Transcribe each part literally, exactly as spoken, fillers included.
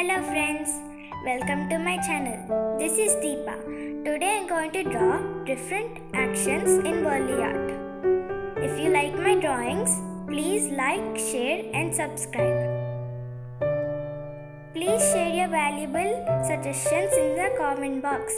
Hello friends, welcome to my channel. This is Deepa. Today I am going to draw different actions in Warli art. If you like my drawings, please like, share and subscribe. Please share your valuable suggestions in the comment box.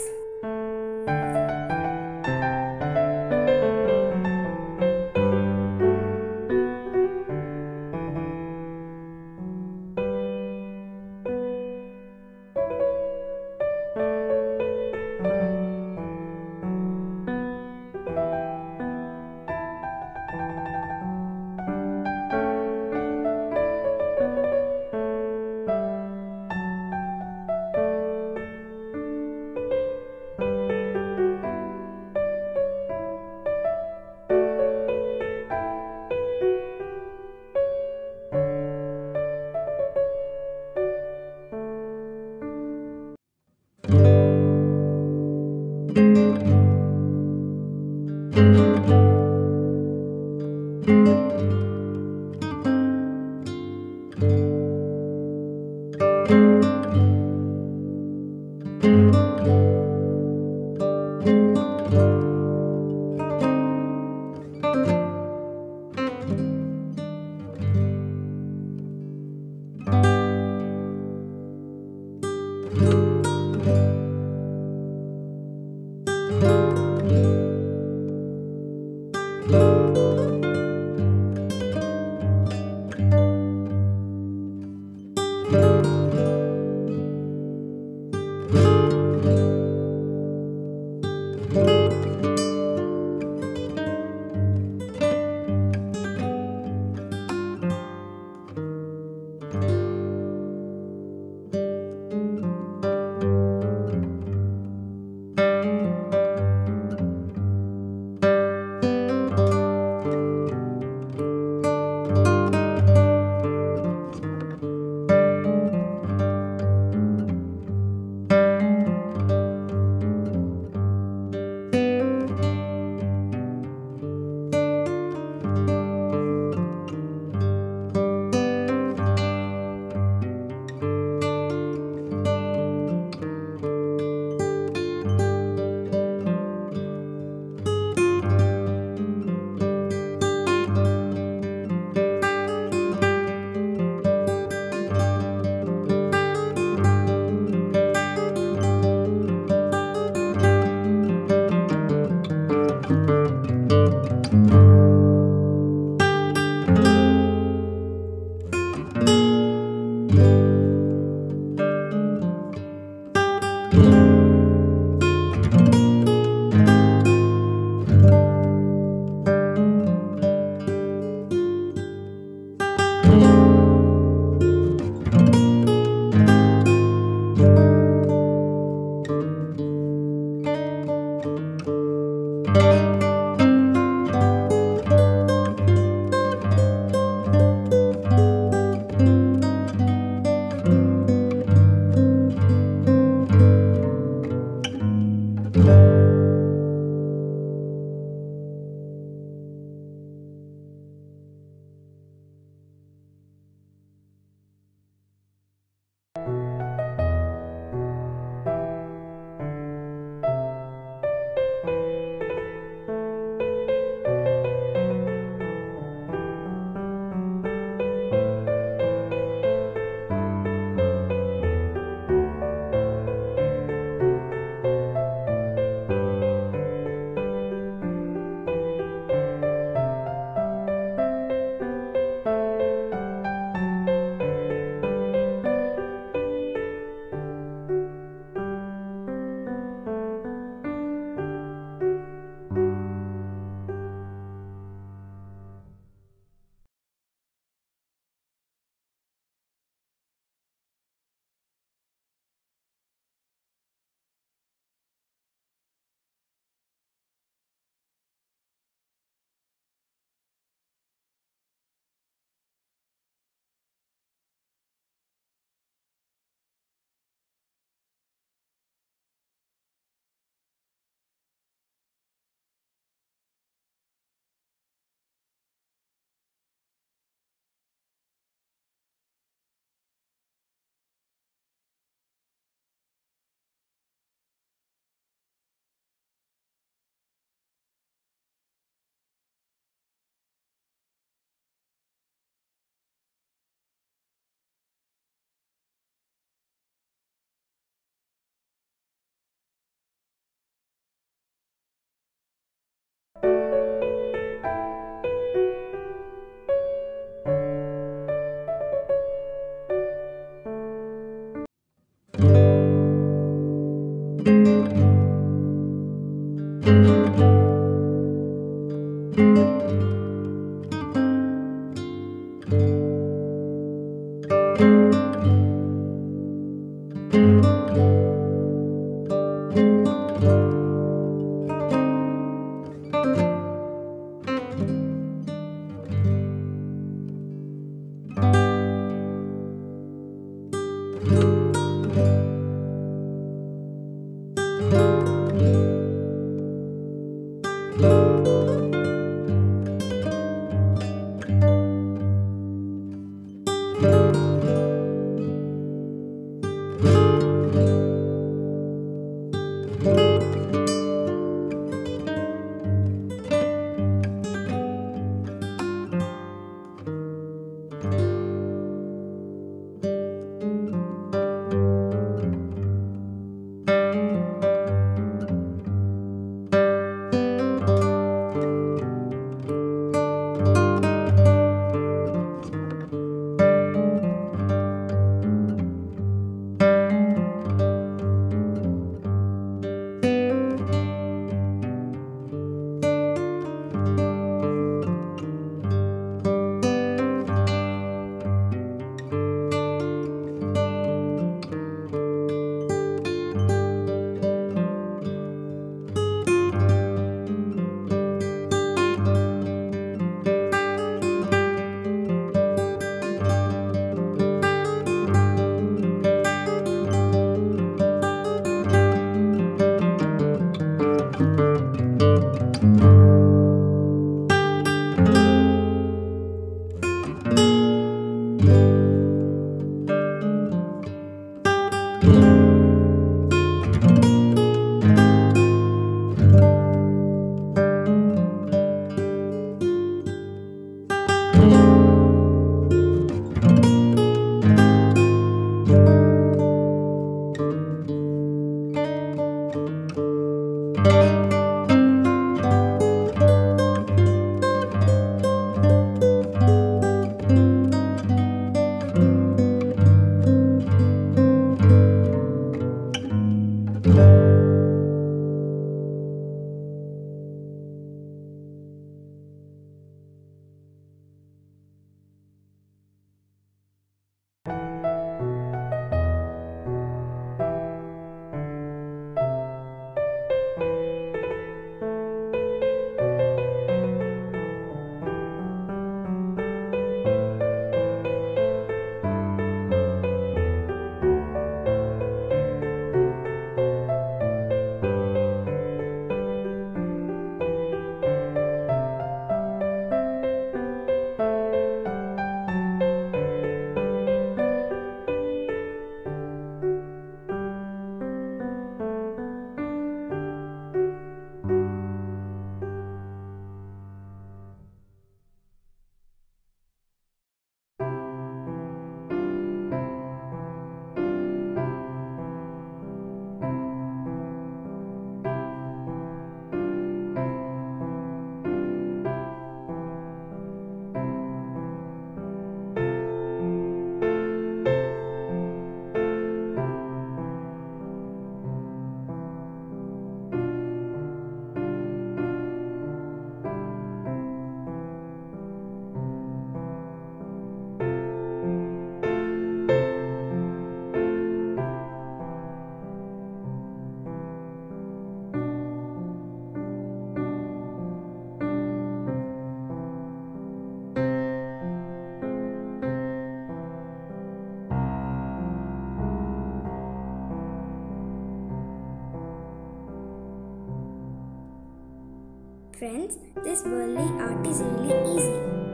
Friends, this Warli art is really easy.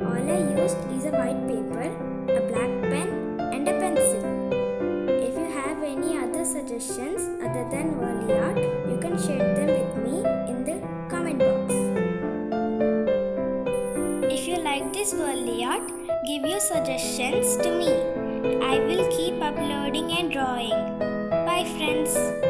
All I used is a white paper, a black pen and a pencil. If you have any other suggestions other than Warli art, you can share them with me in the comment box. If you like this Warli art, give your suggestions to me. I will keep uploading and drawing. Bye friends.